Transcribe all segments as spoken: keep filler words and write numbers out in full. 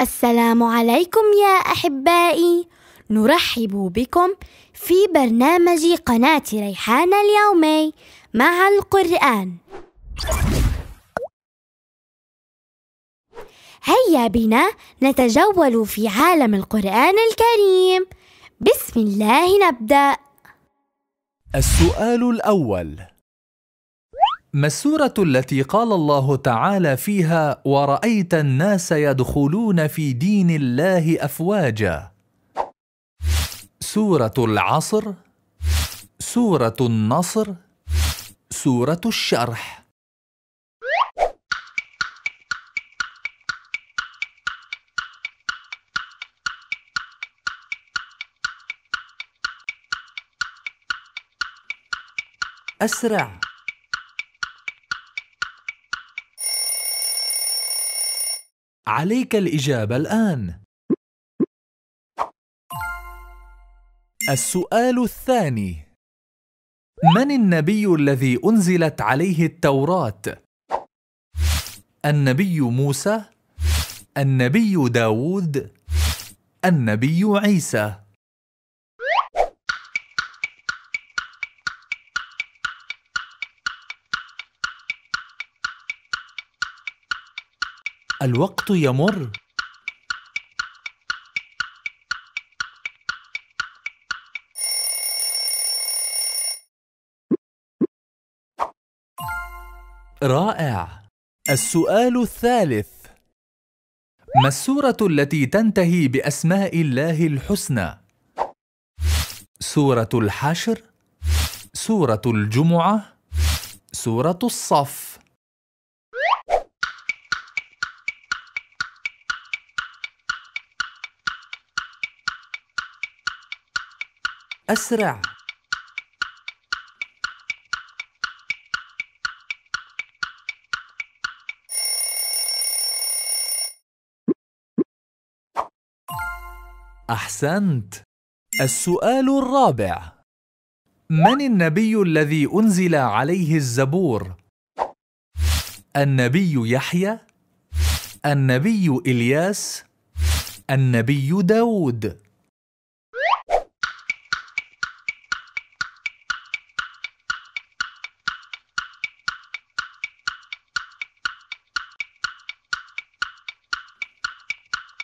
السلام عليكم يا أحبائي، نرحب بكم في برنامج قناة ريحانة اليومي مع القرآن. هيا بنا نتجول في عالم القرآن الكريم. بسم الله نبدأ. السؤال الأول: ما السورة التي قال الله تعالى فيها ورأيت الناس يدخلون في دين الله أفواجا؟ سورة العصر، سورة النصر، سورة الشرح. أسرع. عليك الإجابة الآن. السؤال الثاني: من النبي الذي أنزلت عليه التوراة؟ النبي موسى، النبي داود، النبي عيسى. الوقت يمر. رائع. السؤال الثالث: ما السورة التي تنتهي بأسماء الله الحسنى؟ سورة الحشر، سورة الجمعة، سورة الصف. أسرع. أحسنت. السؤال الرابع: من النبي الذي أنزل عليه الزبور؟ النبي يحيى، النبي الياس، النبي داود.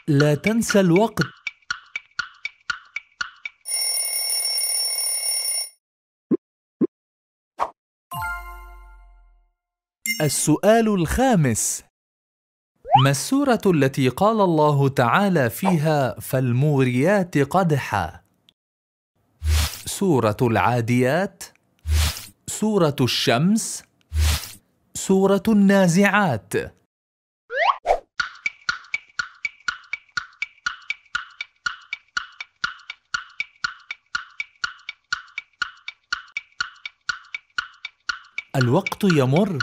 لا تنسى الوقت. السؤال الخامس: ما السورة التي قال الله تعالى فيها فالموريات قدحا؟ سورة العاديات، سورة الشمس، سورة النازعات. الوقت يمر.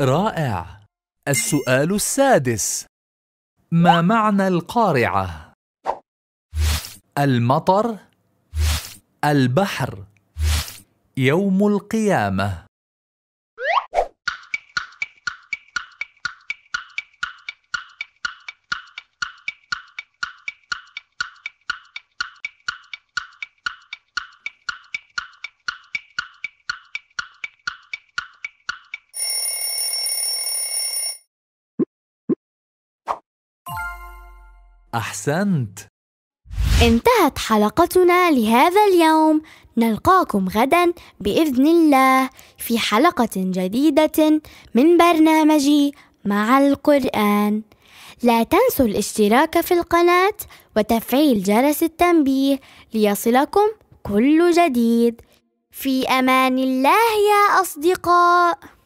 رائع. السؤال السادس: ما معنى القارعة؟ المطر، البحر، يوم القيامة. أحسنت. انتهت حلقتنا لهذا اليوم. نلقاكم غدا بإذن الله في حلقة جديدة من برنامجي مع القرآن. لا تنسوا الاشتراك في القناة وتفعيل جرس التنبيه ليصلكم كل جديد. في أمان الله يا أصدقاء.